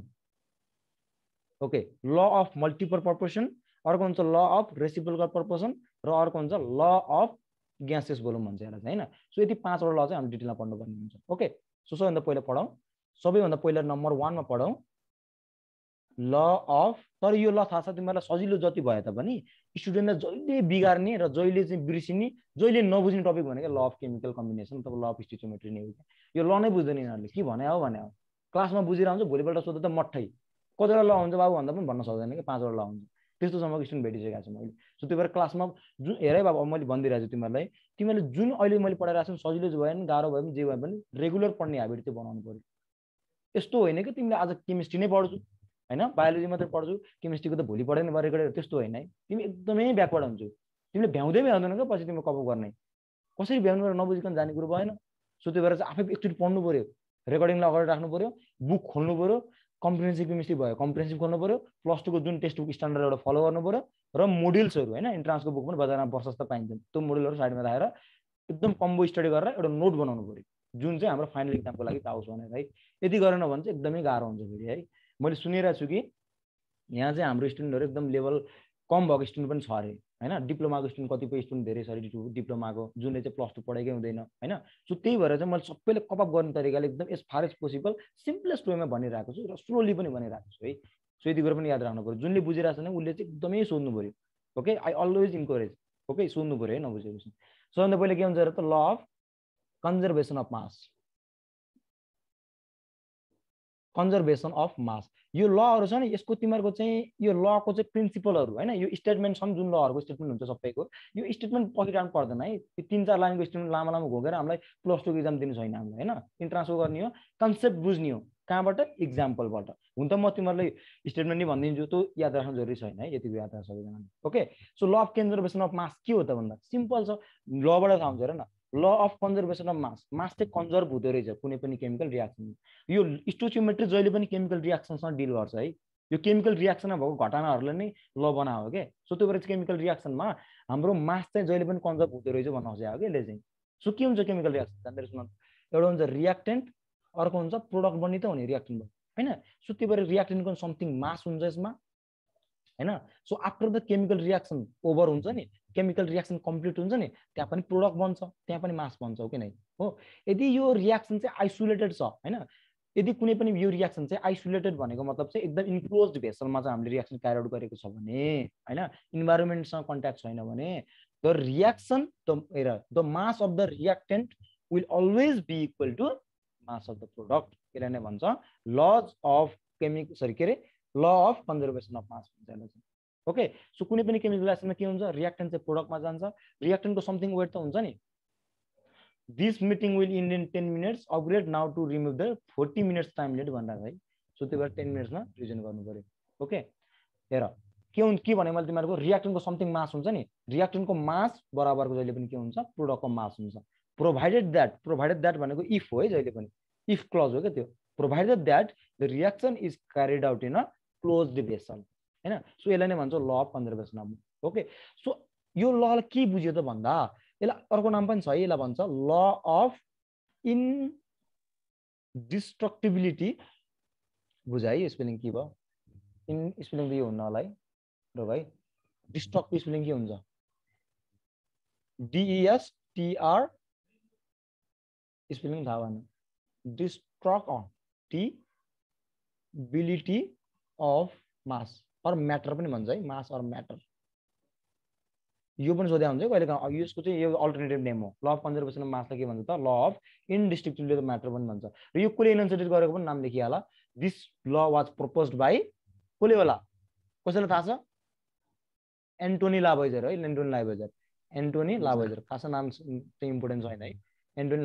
okay law of multiple proportion अर्को हुन्छ ल अफ रेसिप्रोकल प्रोपोर्सन र अर्को हुन्छ ल अफ ग्यासेस भोल्युम भन्छ हेर हैन सो यति पाँचवटा ल चाहिँ हामी डिटेलमा पढ्नु पर्ने हुन्छ ओके सो सबैभन्दा पहिला पढौं सबैभन्दा पहिला नम्बर 1 मा पढौं ल अफ तर यो ल थाहा छ तिमीहरुलाई सजिलो जति भए तापनि स्टुडेन्टले जहिले बिगार्ने र जहिले चाहिँ बिर्सिने जहिले नबुझ्ने टपिक भनेको ल अफ केमिकल कम्बिनेसन अथवा ल अफ स्टोइकियोमेट्री नै हो यो ल नै बुझ्दैन यिनीहरुले के भन्यो क्लासमा बुझिरहन्छ भोलिपल्ट सोध्दा त मठ्ठै कतिवटा ल हुन्छ बाबु भन्दा पनि भन्न सक्दैन के पाँचवटा ल हुन्छ त्यस्तो सम्मको स्टुडेन्ट भेटिसकेको छु मैले सो त्यो भएर क्लासमा जुन हेरे बाबु मैले भनिरहेको छु तिमीहरुलाई जुन अहिले मैले पढाइरहेको छु सजिलो भए पनि गाह्रो भए पनि जे भए पनि रेगुलर पढ्ने ह्याबिट चाहिँ बनाउनु पर्यो यस्तो होइन कि तिमीले आज केमिस्ट्री नै पढ्छु हैन बायोलोजी मात्र पढ्छु केमिस्ट्रीको त भोलि पढेन भरे त्यस्तो होइन है तिमी एकदमै ब्याकवर्ड हुन्छौ तिमीले भ्याउँदै भ्याउँदैनौ के पछि तिमी कप अप गर्ने कसरी बिहान गरेर 9 बजे कन जाने कुरा भएन सो त्यो भएर आफै एकचोटी पढ्नु पर्यो रेकर्डिङ लगाएर राख्नु पर्यो बुक खोल्नु पर्यो कम्प्रिहेन्सिभ केमिस्ट्री भयो कम्प्रिहेन्सिभ खोल्नु पर्यो प्लस 2 को जुन टेक्स्ट बुक स्ट्यान्डर्ड एउटा फलो गर्नु पर्यो र मोड्युल्सहरु हैन एन्ट्रान्सको बुक पनि बजारमा प्रशस्त पाइन्छन् त्यो मोड्युलहरु साइडमा राखेर एकदम कम्बो स्टडी गरेर एउटा नोट बनाउनु पर्यो जुन चाहिँ हाम्रो फाइनल एक्जामको लागि पाउस हुने है यदि गरेन भने चाहिँ एकदमै गाह्रो हुन्छ फेरि है मैले सुनेरा छु कि यहाँ चाहिँ हाम्रो स्टुडेन्टहरु एकदम लेभल कम भएको स्टुडेन्ट पनि छ रे हैन डिप्लोमाको स्टुडेन्ट कतिपय स्टुडेन्ट धेरै सरी डिप्लोमाको जुनले चाहिँ प्लस 2 पढेकै हुँदैन हैन सो त्यही भएर चाहिँ मैले सबैले कप अप गर्ने तरिकाले एकदम as far as possible simplest वेमा भनिराखेको छु र स्लोली पनि भनिराखेको छु है सो यति कुरा पनि याद राख्नु पर्यो जुनले बुझिराछ नि उले चाहिँ एकदमै सोध्नु पर्यो okay I always encourage okay सोध्नु पर्यो है नबुझेपछि सबैभन्दा पहिले के हुन्छ र त ल अफ कन्जर्भेसन अफ मास यो लहरु छ नि यसको तिमीहरुको चाहिँ यो ल को चाहिँ प्रिन्सिपलहरु हैन यो स्टेटमेन्ट सम जुन लहरुको स्टेटमेन्ट हुन्छ सबैको यो स्टेटमेन्ट पकिराउनु पर्दैन है त्यो 3-4 लाइनको स्टेटमेन्ट लामो घोकेर हामीलाई प्लस 2 को एक्जाम दिनु छैन हामीलाई हैन इन्ट्रान्स को गर्ने हो कन्सेप्ट बुझ्ने हो कहाँबाट एक्जाम्पलबाट हुन त म तिमीहरुलाई स्टेटमेन्ट नि भन्दिन्छु त्यो याद राख्नु जरुरी छैन है यतिको याद राख्न सबैजना okay so law of conservation of mass के हो त भन्दा सिम्पल छ ल बाट थाहा हुन्छ हैन law of conservation of mass mass चाहिँ कन्जर्भ हुँदै रहेछ कुनै पनि केमिकल रियाक्सन यो स्टोचियोमेट्री जहिले पनि केमिकल रियाक्सनसँग डिल गर्छ है यो केमिकल रियाक्सनमा भएको घटनाहरुले नै ल बनायो के सो त्यो भएर केमिकल रियाक्सनमा हाम्रो मास चाहिँ जहिले पनि कन्जर्भ हुँदै रहेछ भन्न खोजेको के ले चाहिँ सो के हुन्छ केमिकल रियाक्सन त्यसमा एउटा हुन्छ रिएक्टेन्ट अर्को हुन्छ प्रोडक्ट बन्ने त हुने रिएक्टेन्ट हैन सो त्यो भएर रिएक्टेन्टको समथिङ मास हुन्छ यसमा हैन so after the chemical reaction over हुन्छ नि केमिकल रिएक्सन कम्प्लिट हुन्छ नि त्यहाँ पनि प्रोडक्ट बन्छ त्यहाँ पनि मास बन्छ हो कि नै हो यदि यो रिएक्सन चाहिँ आइसोलेटेड छ हैन यदि कुनै पनि यो रिएक्सन चाहिँ आइसोलेटेड भनेको मतलब चाहिँ एकदम इन्क्लोज्ड भेसलमा चाहिँ हामीले रिएक्सन क्यारी आउट गरेको छ भने हैन इन्भाइरोनमेन्टसँग कन्ट्याक्ट छैन भने the reaction the mass of the reactant will always be equal to mass of the product केले नै भन्छ लज अफ केमिक सरी के रे ल अफ कन्जर्भेसन अफ मास भन्छ यसलाई ओके सो कुनै पनि केमिकल रिएक्सनमा के हुन्छ रिएक्टेन्ट चाहिँ प्रोडक्टमा जान्छ रिएक्टेन्टको समथिङ वेट त हुन्छ नि this meeting will end in 10 minutes upgrade now to remove the 40 minutes time limit भनिरहेको है सो त्यो भएर 10 मिनेट्समा रिजन गर्नु पर्यो ओके हेर के भने मैले तिमीहरुको रिएक्टेन्टको समथिङ मास हुन्छ नि रिएक्टेन्टको मास बराबरको जहिले पनि के हुन्छ प्रोडक्टको मास हुन्छ प्रोभाइडेड द्याट भनेको इफ हो है जहिले पनि इफ क्लज हो के त्यो provided that the reaction is carried out in a closed vessel हैन सो यसले नै भन्छ law of conservation of okay so यो ल के बुझ्यो त भन्दा एला अर्को नाम पनि छ एला भन्छ ल अफ इनडिस्ट्रक्टिबिलिटी बुझाइ स्पेलिङ के भयो इन स्पेलिङ यो हुन होला है र भाइ डिस्ट्रक्टिभ स्पेलिङ के हुन्छ DESTR स्पेलिङ थाहा भएन डिस्ट्रक्टिबिलिटी अफ मास और मैटर पनि भन्छ है मास और मैटर यो पनि सोध्या हुन्छ कहिले काँ यसको चाहिँ यो अल्टरनेटिभ नेम हो ल अफ कन्जर्भेसन अफ मासलाई के भन्छ त ल अफ इनडिस्ट्रक्टिबिलिटी अफ म्याटर पनि भन्छ र यो कुले इनन्सिएट गरेको पनि नाम लेखिया होला दिस ल वाज प्रपोज्ड बाइ कुले होला कसैलाई थाहा छ एन्टोनी लाभोइजर है एन्टोनी लाभोइजर खास नाम चाहिँ इम्पोर्टेन्ट छैन है एन्टोनी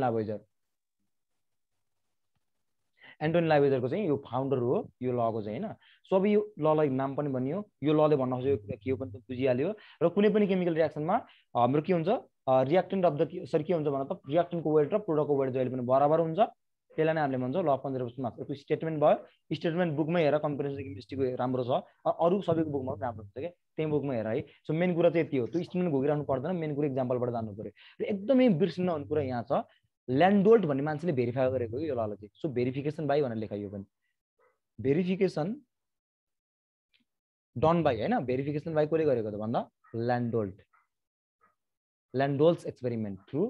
लाभोइजरको चाहिँ यो फाउन्डर हो यो लको चाहिँ हैन सो अब यो ललाई नाम पनि बनियो यो लले भन्न खोजेको के हो पनि त बुझिहाल्यो र कुनै पनि केमिकल रिएक्सनमा हाम्रो के हुन्छ रिएक्टेन्ट अफ द सरी के हुन्छ भने त रिएक्टेन्टको वेट र प्रोडक्टको वेट जहिले पनि बराबर हुन्छ त्यसलाई नै हामीले भन्छ ल अफ कन्जर्भेसन मास त्यो स्टेटमेन्ट भयो स्टेटमेन्ट बुकमै हेर कम्प्रिहेन्सिभ केमिस्ट्रीको राम्रो छ अरु सबैको बुकमा राम्रो हुन्छ के त्यही बुकमा हेर है सो मेन कुरा चाहिँ त्यो हो त्यो स्टेटमेन्ट घोकिराउनु पर्दैन मेन कुरा एक्जाम्पलबाट जानु पर्यो र एकदमै बिर्सिनु हुने कुरा यहाँ छ ल्यान्डोल्ट भन्ने मान्छेले भेरिफाई गरेको यो ललाई चाहिँ सो भेरिफिकेसन बाइ भनेर लेखाइयो पनि भेरिफिकेसन डन बाइ हैन भेरिफिकेसन बाइ कोले गरेको त भन्दा Landolt's experiment through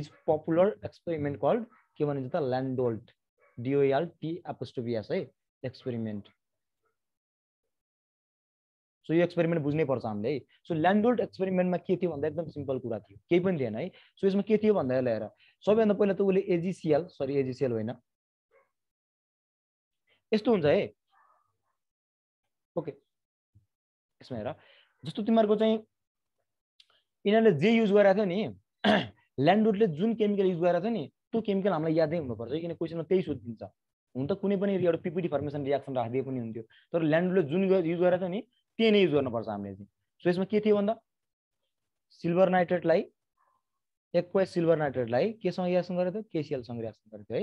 is popular experiment called के भनिन्छ त ल्यान्डोल्ट DOLT' है एक्सपेरिमेन्ट सो यो एक्सपेरिमेन्ट बुझ्नै पर्छ हामीले है सो ल्यान्डोल्ट एक्सपेरिमेन्टमा के थियो भन्दा एकदम सिम्पल कुरा थियो केही पनि थिएन है सो यसमा के थियो भन्दा हेर सबैभन्दा पहिला त उले एजिसिएल होइन यस्तो हुन्छ है ओके यसमा हेर जस्तो तिमीहरुको चाहिँ इनले जे युज गरेको थियो नि ल्यान्डोल्टले जुन केमिकल युज गरेको थियो नि त्यो केमिकल हामीलाई यादै हुनु पर्छ किन क्वेशनमा त्यही सोधिन्छ हुन त कुनै पनि एउटा PPT फर्मेसन रिएक्सन राख्दिए पनि हुन्थ्यो तर ल्यान्डोल्टले जुन युज गरेको थियो नि त्यही नै युज गर्नुपर्छ हामीले चाहिँ सो यसमा के थियो भन्दा silver nitrate लाई एक क्वेश्चन silver nitrate लाई के सँग रिएक्सन गरे त KCl सँग रिएक्सन गरे थियो है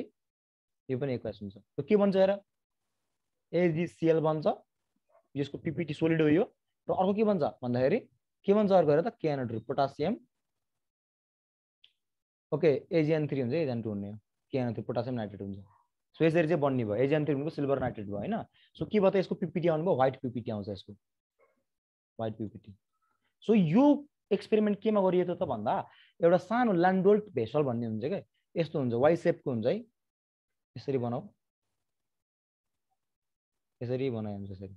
यो पनि एक क्वेश्चन छ त के बन्छ हेर AgCl बन्छ यसको PPT सोलिड हो यो र अर्को के बन्छ भन्दाखेरि के बन्छ अर्को हेर त kAgH3 पोटासियम ओके AgN3 हुन्छ AgN2 हुने kAgH3 पोटासियम नाइट्रेट हुन्छ सो यसरी चाहिँ बन्ने भयो AgN3 भनेको सिल्भर नाइट्रेट भयो हैन सो के भयो त यसको PPT आउनु भयो व्हाइट PPT आउँछ यसको व्हाइट PPT सो यो एक्सपेरिमेन्ट केमा गरियो त भन्दा एउटा सानो ल्यान्डोल्ट भेसल भन्ने हुन्छ के यस्तो हुन्छ वाई शेपको हुन्छ है यसरी बनाउ हुन्छ यसरी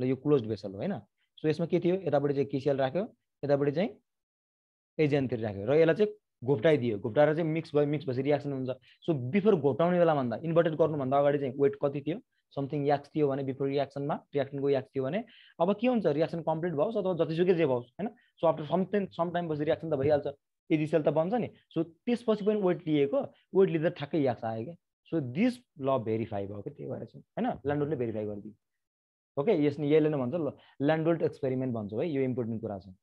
ल यो क्लोज्ड भेसल हो हैन सो यसमा के थियो यताबाट चाहिँ KCl राख्यो यताबाट चाहिँ AgN3 राख्यो र यसलाई चाहिँ घोप्टाइ दियो घोप्टाएर चाहिँ मिक्स भएपछि रिएक्सन हुन्छ सो बिफोर घोप्टाउने बेला भन्दा इन्भर्टेड गर्नु भन्दा अगाडि चाहिँ वेट कति थियो समथिङ याक्स थियो भने बिफोर रिएक्सनमा रिएक्सनको याक्स थियो भने अब के हुन्छ रिएक्सन कम्प्लिट भओस् अथवा जतिसुकै जे भओस् हैन सो आफ्टर सम टाइम पछि रिएक्सन त भइहाल्छ AgCl त बन्छ नि सो त्यसपछि पनि वेट लिएर ठ्याक्कै याक्स आयो के सो दिस ल भेरिफाई भयो के त्यही भएर चाहिँ हैन ल्यान्डोल्टले भेरिफाई गर्दियो ओके यसले यले न भन्छ ल्यान्डोल्ट एक्सपेरिमेन्ट भन्छौ है यो इम्पोर्टेन्ट कुरा छ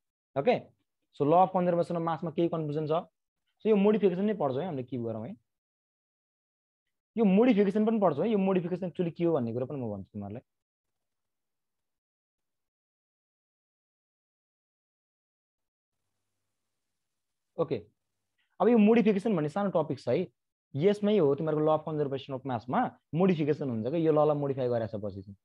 okay so law of conservation of मासमा केही कन्फ्युजन छ सो यो मोडिफिकेसन नै पढ्छौ है हामीले के गरौँ है यो मोडिफिकेसन पनि पढ्छौ है यो मोडिफिकेसन एक्चुअली के हो भन्ने कुरा पनि म भन्छु तिमीहरुलाई ओके अब यो मोडिफिकेसन भन्ने सानो टपिक छ है यसमै हो तिमीहरुको ल अफ कन्जर्भेसन अफ मासमा मोडिफिकेसन हुन्छ के यो ललाई मोडिफाई गरेछ पछि चाहिँ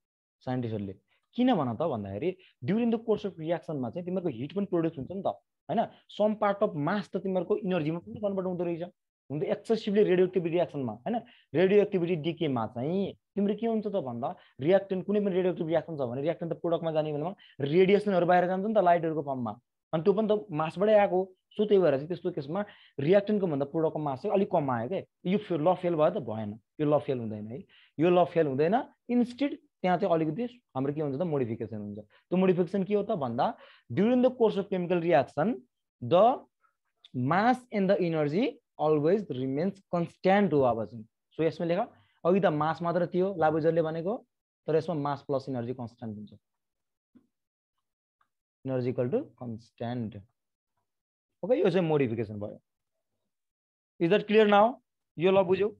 साइन्टिस्टहरुले किन भन त भन्दाखेरि ड्युरिङ द कोर्स अफ रिएक्सनमा चाहिँ तिमीहरुको हिट पनि प्रोड्युस हुन्छ नि त हैन सम पार्ट अफ मास त तिमीहरुको इनर्जीमा पनि कन्भर्ट हुँदै रहेछ हुन्छ एक्सेसिभली रेडियोएक्टिभिटी रिएक्सनमा हैन रेडियोएक्टिभिटी डीकेमा चाहिँ तिम्रो के हुन्छ त भन्दा रिएक्टेन्ट कुनै पनि रेडियोएक्टिभ रिएक्सन छ भने रिएक्टेन्ट त प्रोडक्टमा जाने बेलामा रेडिएसनहरु बाहिर जान्छ नि त लाइटहरुको फर्ममा अनि त्यो पनि त मासबाटै आएको सो त्यही भएर चाहिँ त्यस्तो केसमा रिएक्टेन्टको भन्दा प्रोडक्टको मास चाहिँ अलिक कम आयो के यो ल फेल भयो त भएन यो ल फेल हुँदैन है यो ल फेल हुँदैन इन्स्टेड त्यहाँ चाहिँ अलिकति हाम्रो के हुन्छ त मोडिफिकेसन हुन्छ त्यो मोडिफिकेसन के हो त भन्दा during the course of chemical reaction the mass and the energy always remains constant हो अब चाहिँ सो यसमा लेख अघि त मास मात्र थियो लाबुजरले भनेको तर यसमा मास प्लस एनर्जी कन्स्टन्ट हुन्छ energy equal to constant okay यो चाहिँ मोडिफिकेसन भयो इज दट क्लियर नाउ यो ल बुझ्यौ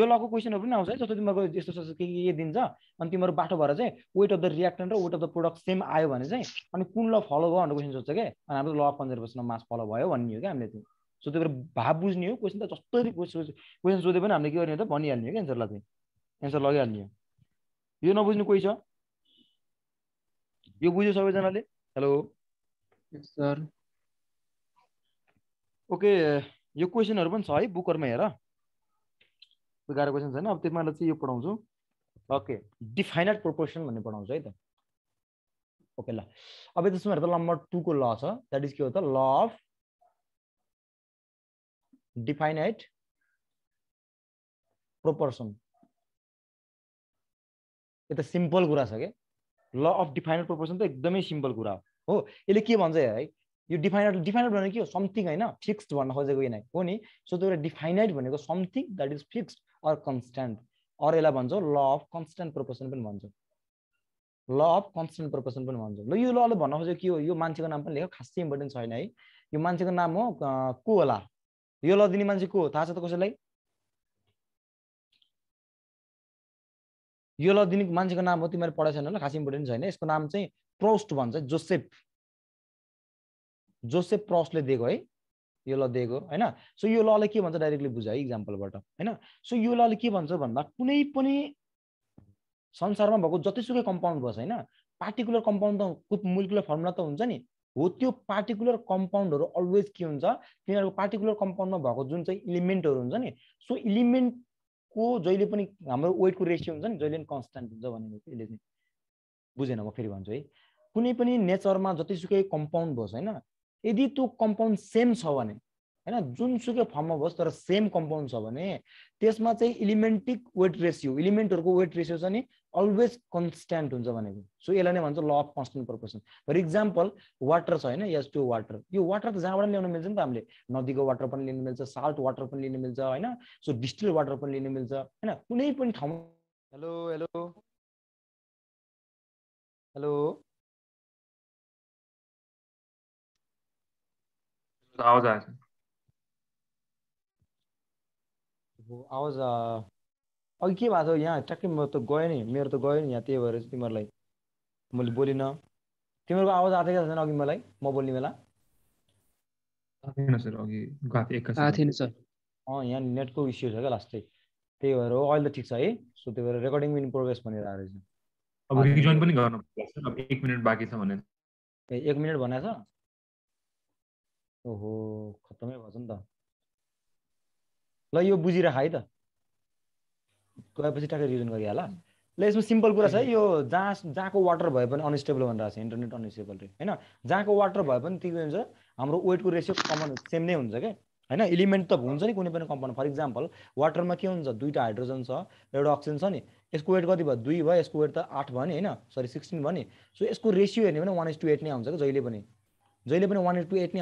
यो लको क्वेशनहरु पनि आउँछ है जस्तो तिम्रो यस्तो जस्तो के दिन्छ अनि तिम्रो बाटो भएर चाहिँ वेट अफ द रिएक्टेन्ट र weight of the product same आयो भने चाहिँ अनि कुन ल फलो भयो भन्ने क्वेशन सोध्छ के अनि हाम्रो ल अफ कन्जर्भेसन मास फलो भयो भन्ने हो के हामीले चाहिँ सो त्यो भाव बुझ्ने हो क्वेशन त जस्तो क्वेशन सोधे पनि हामीले के गर्ने त भनिहाल्ने हो कि एन्सरलाई चाहिँ एन्सर लगाइहाल्ने हो यो नबुझ्नु कोही छ यो बुझ्यो सबैजनाले हेलो सर ओके यो क्वेशनहरु पनि छ है बुकहरुमा हेर गाह्रो क्वेशन छैन अब तिमीलाई चाहिँ यो पढाउँछु ओके डिफाइनाइट प्रोपोर्सन भन्ने पढाउँछु है त ओके ल अब त्यसमा हेर त नम्बर 2 को ल छ दैट इज के हो त ल अफ डिफाइनाइट प्रोपोर्सन यो त सिम्पल कुरा छ के ल अफ डिफाइनाइट प्रोपोर्सन त एकदमै सिम्पल कुरा हो यसले के भन्छ है यो डिफाइनाइट भनेको के हो समथिङ हैन फिक्स्ड भन्न खोजेको हैन हो नि सो त्यो डिफाइनाइट भनेको something that is fixed or constant or यसलाई भन्छौ ल अफ कन्स्टन्ट प्रोपोर्सन पनि भन्छौ ल अफ कन्स्टन्ट प्रोपोर्सन पनि भन्छौ ल यो लले भन्न खोजेको के हो यो मान्छेको नाम पनि लेख खासै इम्पोर्टेन्ट छैन है यो मान्छेको नाम हो को होला यो ल दिने मान्छे को हो थाहा छ त कसैलाई यो ल दिने मान्छेको नाम हो तिमीले पढाइ छैन होला खास इम्पोर्टेन्ट छैन यसको नाम चाहिँ प्रोस्ट भन्छ जोसेफ प्रोस्टले दिएको है यो ल दिएको हैन सो यो लले के भन्छ डाइरेक्टली बुझ है एक्जाम्पलबाट हैन सो यो लले के भन्छ भन्दा कुनै पनि संसारमा भएको जतिसुकै कम्पाउन्ड भस् हैन पार्टिकुलर कम्पाउन्ड त मोलिकुलर फर्मुला त हुन्छ नि हो त्यो पार्टिकुलर कम्पाउन्डहरु अलवेज के हुन्छ तिनीहरुको पार्टिकुलर कम्पाउन्डमा भएको जुन चाहिँ एलिमेन्टहरु हुन्छ नि सो एलिमेन्ट को जहिले पनि हाम्रो वेटको रेशियो हुन्छ नि जहिले पनि कन्स्टन्ट हुन्छ भनेको यसले चाहिँ बुझेन म फेरि भन्छु है कुनै पनि नेचरमा जतिसुकै कम्पाउन्ड भोस् हैन यदि त्यो कम्पाउन्ड सेम छ भने हैन जुनसुकै फर्ममा भोस् तर सेम कम्पाउन्ड छ भने त्यसमा चाहिँ एलिमेन्टिक वेट रेशियो एलिमेन्टहरुको वेट रेशियो छ नि अलवेज कन्स्टन्ट हुन्छ भनेको सो यसलाई नै भन्छ law of constant proportion for example water छ हैन H2 वाटर यो वाटर त जहाँबाट ल्याउन मिल्छ नि त हामीले नदीको वाटर पनि लिन मिल्छ साल्ट वाटर पनि लिन मिल्छ हैन सो डिस्टिल वाटर पनि लिन मिल्छ हैन कुनै पनि ठाउँ हेलो हेलो हेलो 1000. अघि भएको थियो यहाँ ट्याक्कै म त गएँ नि मेरो त गयो नि यहाँ त्यही भएर तिमीहरूलाई मैले बोलिन तिमीहरूको आवाज आथे के छैन अघि मलाई म बोल्ने बेला आथेन सर अघि गएको एक आथेन सर यहाँ नेटको इस्यु छ के लास्टै त्यही भएर हो अहिले त ठीक छ है सो त्यही भएर रेकर्डिङ इन प्रोग्रेस भनेर आएर छ अब रिजोइन पनि गर्न पर्छ अब 1 मिनेट बाँकी छ भने 1 मिनेट भनेछ ओहो खतमै भयो नि त ल यो बुझिराखै त गएपछि टाके रिजन गरिहाला ल यसमा सिम्पल कुरा छ यो जाको वाटर भए पनि अनस्टेबल भनिरहेछ इन्टरनेट अनस्टेबल रे हैन जाको वाटर भए पनि के हुन्छ हाम्रो वेटको रेशियो कमन सेम नै हुन्छ के हैन एलिमेन्ट त हुन्छ नि कुनै पनि कम्पाउन्ड फर एक्जाम्पल वाटरमा के हुन्छ दुईटा हाइड्रोजन छ एउटा अक्सिजन छ नि यसको वेट कति भयो 2 भयो यसको वेट त 8 भयो नि हैन सरी 16 भयो नि सो यसको रेशियो हेर्ने भने 1:8 नै आउँछ के जहिले पनि 1:8 नै